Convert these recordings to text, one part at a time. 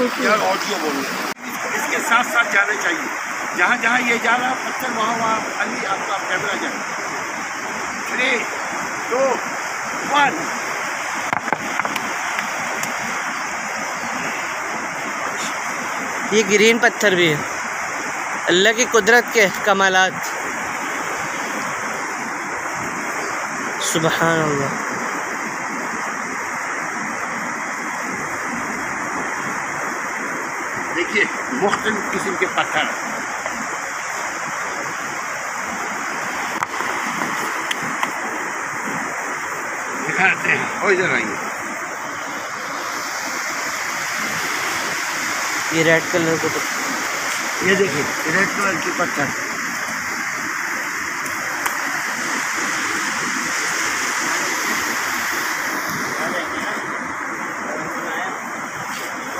या ऑडियो बोलूँ, इसके साथ साथ जाना चाहिए। जहाँ जहाँ ये जा रहा पत्थर वहाँ वहाँ खाली आपका कैमरा जाए। 3, 2, 1। ये ग्रीन पत्थर भी है, अल्लाह की कुदरत के कमालात। सुभान अल्लाह। देखिए मुख्तलिफ किस्म के पत्थर। दिखाते हैं और इधर आइए। ये रेड कलर का पत्थर, ये देखिए रेड कलर के पत्थर।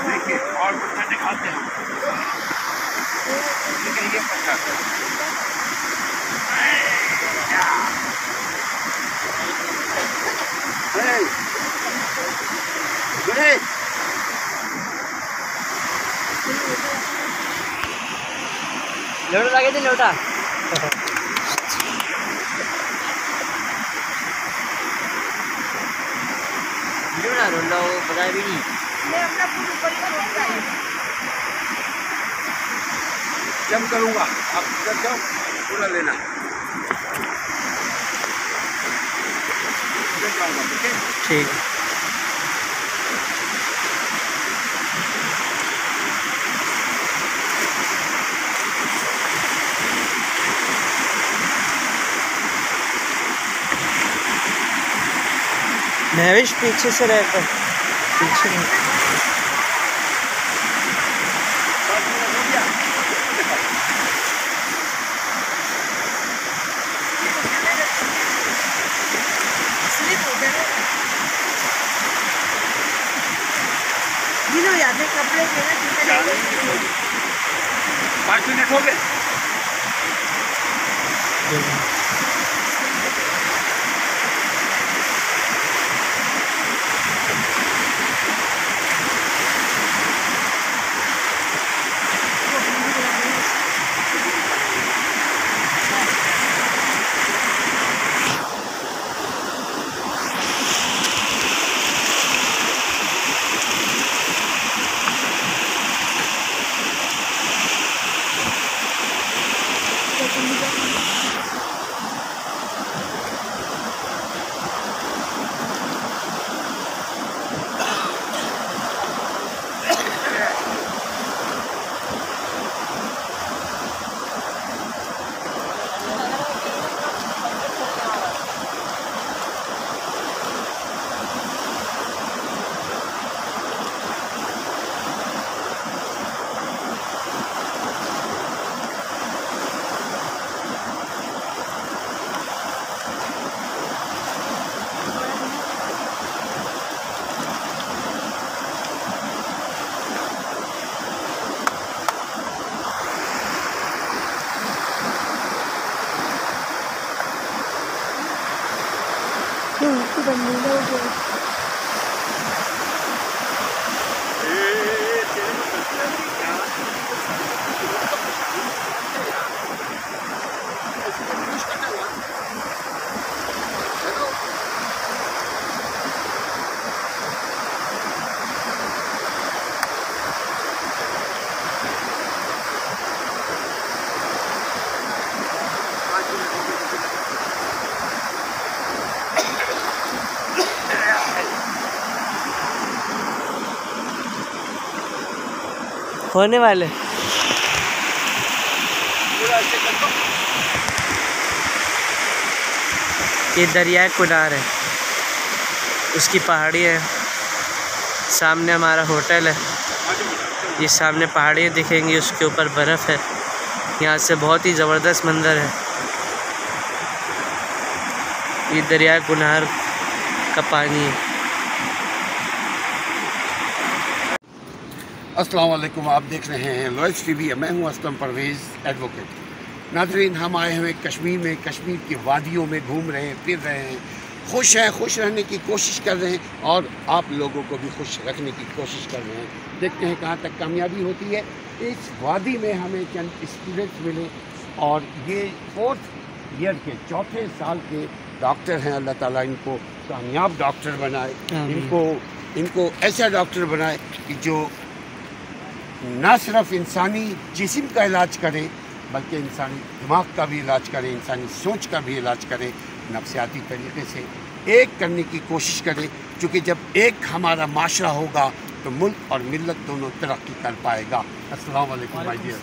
देखिए और पत्थर दिखाते हैं। देखिए ये पत्थर, अरे लगे थे लोटा। पता भी नहीं। जम करूंगा आप इधर जाओ, पूरा लेना ठीक। महवेश पीछे से रहता है, पीछे नहीं। कपड़े हो गए। होने वाले ये दरिया कुनार है, उसकी पहाड़ी है। सामने हमारा होटल है, ये सामने पहाड़ियाँ दिखेंगी, उसके ऊपर बर्फ़ है। यहाँ से बहुत ही ज़बरदस्त मंजर है। ये दरिया कुनार का पानी है। अस्सलाम वालेकुम, आप देख रहे हैं लॉयल्स टीवी। मैं हूं असलम परवेज़ एडवोकेट। नाज़रीन, हम आए हुए कश्मीर में, कश्मीर की वादियों में घूम रहे हैं, फिर रहे हैं। खुश हैं, खुश रहने की कोशिश कर रहे हैं और आप लोगों को भी खुश रखने की कोशिश कर रहे हैं। देखते हैं कहाँ तक कामयाबी होती है। इस वादी में हमें चंद स्टूडेंट्स मिले और ये 4th ईयर के चौथे साल के डॉक्टर हैं। अल्लाह ताला इनको कामयाब डॉक्टर बनाए, इनको ऐसा डॉक्टर बनाए कि जो ना सिर्फ इंसानी जिस्म का इलाज करें बल्कि इंसानी दिमाग का भी इलाज करें, इंसानी सोच का भी इलाज करें, नफ्सियाती तरीके से एक करने की कोशिश करें। क्योंकि जब एक हमारा माशरा होगा तो मुल्क और मिल्लत दोनों तरक्की कर पाएगा। अस्सलाम वालेकुम भाई जी,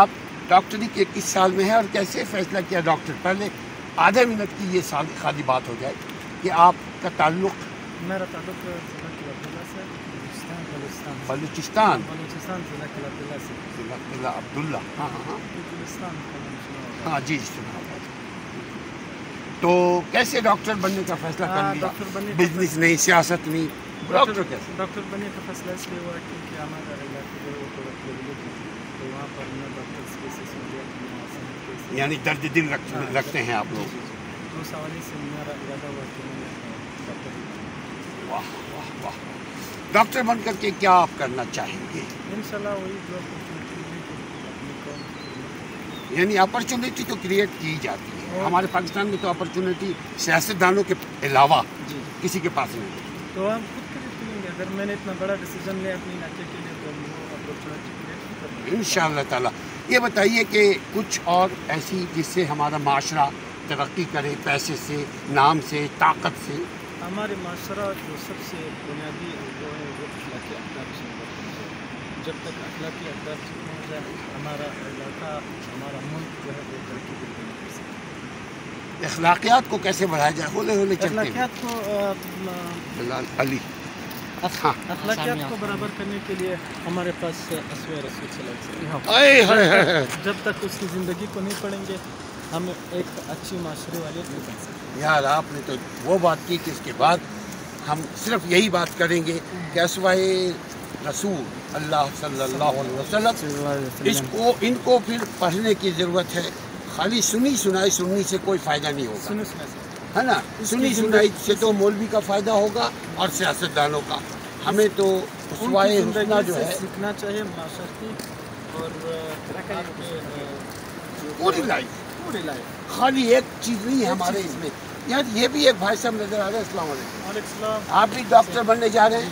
आप डॉक्टरी के 21 साल में है और कैसे फैसला किया डॉक्टर? पहले आधे मिनट की ये सारी खाली बात हो जाए कि आपका ताल्लुक। मेरा ताल्लुक बलूचिस्तान ज़िला अब्दुल्ला। हाँ जी, तो कैसे डॉक्टर बनने का फैसला कर लिया? बिजनेस नहीं, सियासत नहीं, डॉक्टर कैसे? डॉक्टर बनने का फैसला इसलिए हुआ क्योंकि हमारा तो वहाँ पर मैं डॉक्टर से यानी दर्द दिल रखते हैं आप लोग। तो सवाल से मेरा इरादा हुआ कि मैं डॉक्टर। वाह वाह वाह, डॉक्टर बन करके क्या आप करना चाहेंगे? इंशाल्लाह वही जॉब, यानी अपॉर्चुनिटी तो क्रिएट की जाती है हमारे पाकिस्तान में, तो अपॉर्चुनिटी सियासतदानों के अलावा किसी के पास नहीं है। तो हम खुद करेंगे, अगर मैंने इतना बड़ा डिसीजन लिया अपनी इलाके के लिए तो अपॉर्चुनिटी इंशाअल्लाह ताला। ये बताइए कि कुछ और ऐसी जिससे हमारा माशरा तरक्की करे, पैसे से, नाम से, ताकत से? हमारे माशरा जो सबसे बुनियादी वो है वो अखलाकी अहदाफ से है। जब तक अखलाकी अहदाफ से हो जाए हमारा इलाका, हमारा मुल्क जो है वो तरक्की बिल्कुल कर सकता। अखलाकियात को कैसे बढ़ाया जाए? होले होले चलते हैं अखलाकियात को। बिलाल अली। हाँ, अखलाकियात को बराबर करने के लिए हमारे पास अस्वे रसूल सल्लल्लाहु अलैहि वसल्लम, जब तक उसकी ज़िंदगी को नहीं पढ़ेंगे हम एक अच्छी माशरे वाले नहीं बन सकते। यार आपने तो वो बात की कि इसके बाद हम सिर्फ यही बात करेंगे कि अस्वे रसूल अल्लाह सल्लल्लाहु अलैहि वसल्लम, इसको इनको फिर पढ़ने की ज़रूरत है। खाली सुनी सुनाई सुनने से कोई फ़ायदा नहीं होगा, है ना? सुनी सुनाई से तो मौलवी का फ़ायदा होगा और सियासतदानों का। हमें तो उसवाए हुस्ना जो है सीखना चाहिए और पूरी लाइफ, पूरी लाइफ। खाली एक चीज़ नहीं है हमारे इसमें। यार ये भी एक भाई साहब नज़र आ रहे हैं। अस्सलाम वालेकुम, आप भी डॉक्टर बनने जा रहे हैं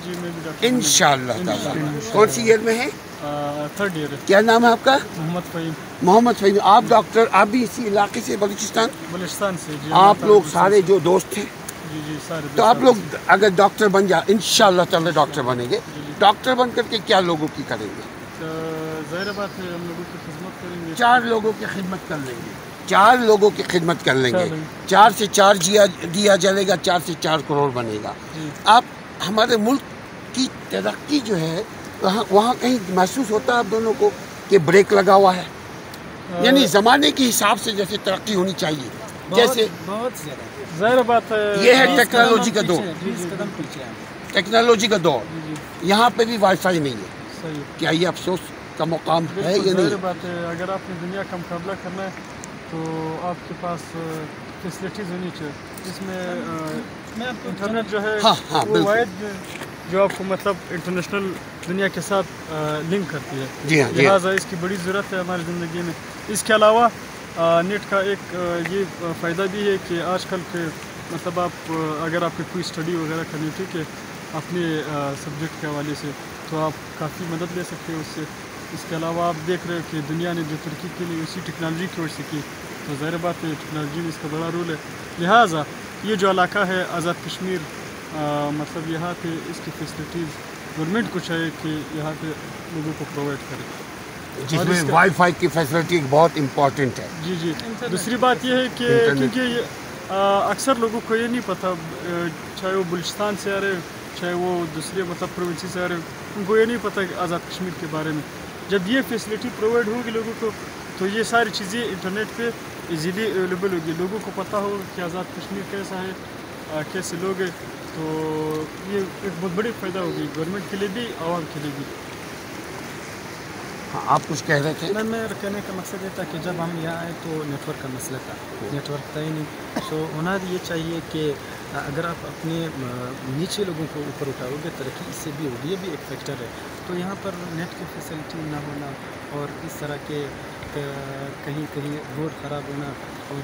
इंशाल्लाह ताला? कौन सी ईयर में है? 3rd year. क्या नाम है आपका? मोहम्मद फैयाब। मोहम्मद फैयाब, आप डॉक्टर, आप भी इसी इलाके से, बलूचिस्तान? बलूचिस्तान से जी। आप लोग सारे जो दोस्त हैं जी जी सारे, तो आप लोग अगर डॉक्टर बन जाए इंशाल्लाह ताला डॉक्टर बनेंगे। डॉक्टर बन करके क्या लोगों की करेंगे? तो ज़ाहिर बात है हम लोगों की खिदमत करेंगे। 4 लोगों की खिदमत कर लेंगे। 4 से 4 दिया जलेगा, 4 से 4 करोड़ बनेगा। आप हमारे मुल्क की तरक्की जो है वहाँ कहीं महसूस होता है आप दोनों को कि ब्रेक लगा हुआ है? यानी ज़माने के हिसाब से जैसे तरक्की होनी चाहिए, जैसे बहुत ज़रा बात ये है टेक्नोलॉजी का दौर, टेक्नोलॉजी का दौर। यहाँ पे भी वाईफाई नहीं है, क्या ये अफसोस का मुकाम है या नहीं? बात है, अगर आपने दुनिया का मुकाबला करना है तो आपके पास फैसिलिटीज़ होनी चाहिए जिसमें इंटरनेट जो है जो आपको मतलब इंटरनेशनल दुनिया के साथ लिंक करती है। लिहाजा इसकी बड़ी ज़रूरत है हमारी ज़िंदगी में। इसके अलावा नेट का एक ये फ़ायदा भी है कि आजकल के मतलब आप अगर आपकी कोई स्टडी वगैरह करनी थी कि अपने सब्जेक्ट के हवाले से तो आप काफ़ी मदद ले सकते हो उससे। इसके अलावा आप देख रहे हो कि दुनिया ने जो तरक्की के लिए उसी टेक्नोलॉजी की वजह से की, तो ज़ाहिर बात है टेक्नोलॉजी में इसका बड़ा रोल है। लिहाजा ये जो इलाका है आज़ाद कश्मीर, मतलब यहाँ पे इसकी फैसिलिटीज़ गवर्नमेंट को चाहिए कि यहाँ पे लोगों को प्रोवाइड करे, जिसमें वाईफाई की फैसिलिटी बहुत इम्पोर्टेंट है। जी जी, दूसरी बात यह है कि क्योंकि अक्सर लोगों को ये नहीं पता, चाहे वो बलूचिस्तान से आ रहे चाहे वो दूसरे मतलब प्रोविंस से आ रहे, उनको ये नहीं पता कि आज़ाद कश्मीर के बारे में। जब ये फैसिलिटी प्रोवाइड होगी लोगों को तो ये सारी चीज़ें इंटरनेट पर ईजीली अवेलेबल होगी, लोगों को पता होगा कि आज़ाद कश्मीर कैसा है, कैसे लोग हैं। तो ये एक बहुत बड़ी फ़ायदा होगी गवर्नमेंट के लिए भी, आवाम के लिए भी। हाँ, आप कुछ कह रहे थे? मैं कहने का मकसद ये था कि जब हम यहाँ आए तो नेटवर्क का मसला था, नेटवर्क था ही नहीं। सो होना ये चाहिए कि अगर आप अपने नीचे लोगों को ऊपर उठाओगे तरक्की इससे भी होगी, ये भी एक फैक्टर है। तो यहाँ पर नेट की फैसिलिटी ना होना और इस तरह के कहीं कहीं रोड ख़राब होना और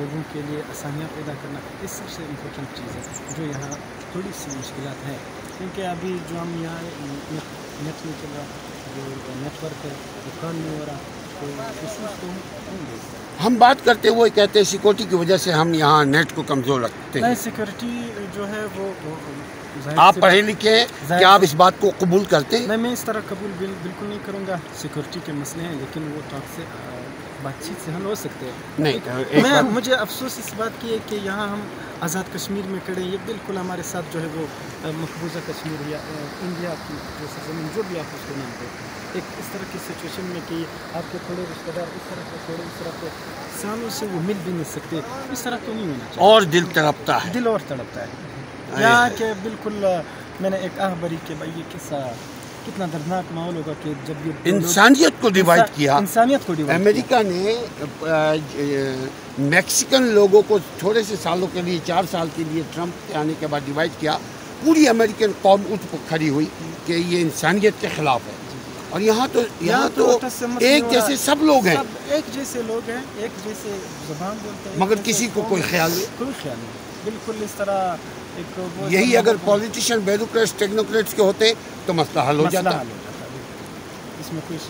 लोगों के लिए आसानियाँ पैदा करना, इस सबसे इम्पोर्टेंट चीज़ है जो यहाँ थोड़ी सी मुश्किल हैं। क्योंकि अभी जो हम यहाँ नेट नहीं चल रहा, जो नेटवर्क है वो काम नहीं हो रहा, हम बात करते हुए कहते हैं सिक्योरिटी की वजह से हम यहाँ नेट को कमज़ोर रखते हैं। सिक्योरिटी जो है वो आप पढ़े लिखे हैं, क्या आप इस बात को कबूल करते हैं? नहीं, मैं इस तरह कबूल बिल्कुल नहीं करूँगा। सिक्योरिटी के मसले हैं, लेकिन वो टॉक से बातचीत से हल हो सकते हैं। नहीं, मैं मुझे अफसोस इस बात की है कि यहाँ हम आज़ाद कश्मीर में खड़े हैं। ये बिल्कुल हमारे साथ जो है वो मकबूजा कश्मीर या इंडिया की जो भी आप उसको नाम दें, एक इस तरह की सिचुएशन में कि आपके थोड़े रिश्तेदार इस तरह के थोड़े इस तरह के सालों से वो मिल भी नहीं सकते, इस तरह तो नहीं होना चाहिए। और दिल तड़पता है, दिल और तड़पता है यहाँ के। बिल्कुल मैंने एक आहबरी के भाई ये किस्सा, कितना दर्दनाक माहौल होगा कि जब ये इंसानियत को डिवाइड किया, इंसानियत को डिवाइड, अमेरिका ने मैक्सिकन लोगों को थोड़े से सालों के लिए 4 साल के लिए ट्रंप के आने के बाद डिवाइड किया। पूरी अमेरिकन कौम उठ खड़ी हुई कि ये इंसानियत के खिलाफ है। और यहाँ तो एक जैसे सब लोग हैं, एक जैसे लोग हैं, एक जैसे ज़बान बोलते हैं, मगर किसी को कोई ख्याल नहीं, कोई ख्याल नहीं, बिल्कुल इस तरह एक। यही अगर पॉलिटिशियन, ब्यूरोक्रेट्स, टेक्नोक्रेट्स के होते तो मसला हल हो जाता। इसमें कोई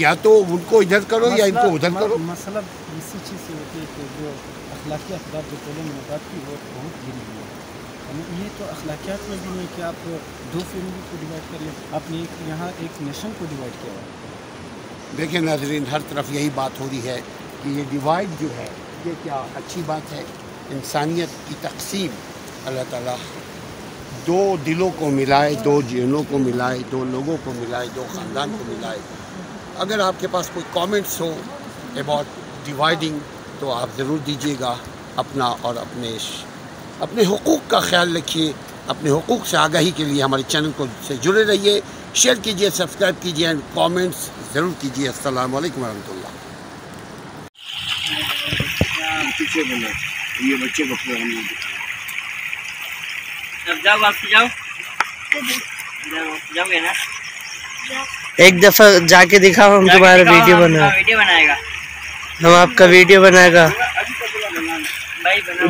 या तो उनको इधर करो या इनको उधर करो। मसला इसी चीज़ से होती है कि जो अखलाकियात जो बोले मैंने बात की वो बहुत गिरी हुई है। ये तो अखलाकियात में भी है कि आप दो फैमिली को डिवाइड कर लें, आपने यहाँ एक नेशन को डिवाइड किया है। देखिए नाज़रीन, हर तरफ यही बात हो रही है कि ये डिवाइड जो है ये क्या अच्छी बात है। इंसानियत की तकसीम, अल्लाह ताला दो दिलों को मिलाए, दो जीनों को मिलाए, दो लोगों को मिलाए, दो ख़ानदान को मिलाए। अगर आपके पास कोई कॉमेंट्स हो अबाउट डिवाइडिंग तो आप ज़रूर दीजिएगा। अपना और अपने हुकूक का ख्याल रखिए। अपने हुकूक से आगाही के लिए हमारे चैनल को से जुड़े रहिए, शेयर कीजिए, सब्सक्राइब कीजिए एंड कमेंट्स ज़रूर कीजिए। अस्सलाम वालेकुम वरहमतुल्लाह। ये बच्चे को जाओगे ना, एक दफ़ा जाके दिखाओ, हम तुम्हारा वीडियो बनाएगा, हम आपका वीडियो बनाएगा।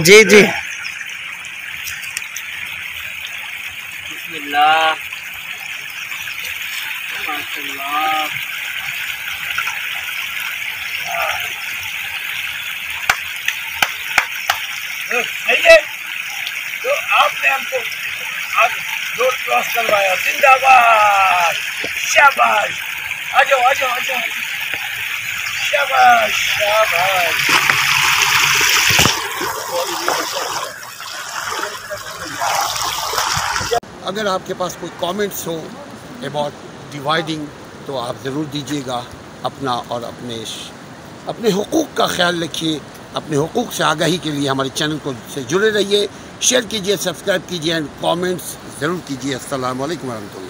जी जी तो आपने हमको आज रोड क्रॉस करवाया। जिंदाबाद, शाबाश, आ जाओ आ जाओ आ जाओ, शाबाश शाबाश। अगर आपके पास कोई कमेंट्स हो अबाउट डिवाइडिंग तो आप ज़रूर दीजिएगा। अपना और अपने हुकूक का ख्याल रखिए। अपने हुकूक से आगाही के लिए हमारे चैनल को से जुड़े रहिए, शेयर कीजिए, सब्सक्राइब कीजिए एंड कमेंट्स ज़रूर कीजिए। अस्सलाम वालेकुम वरहमतुल्लाह।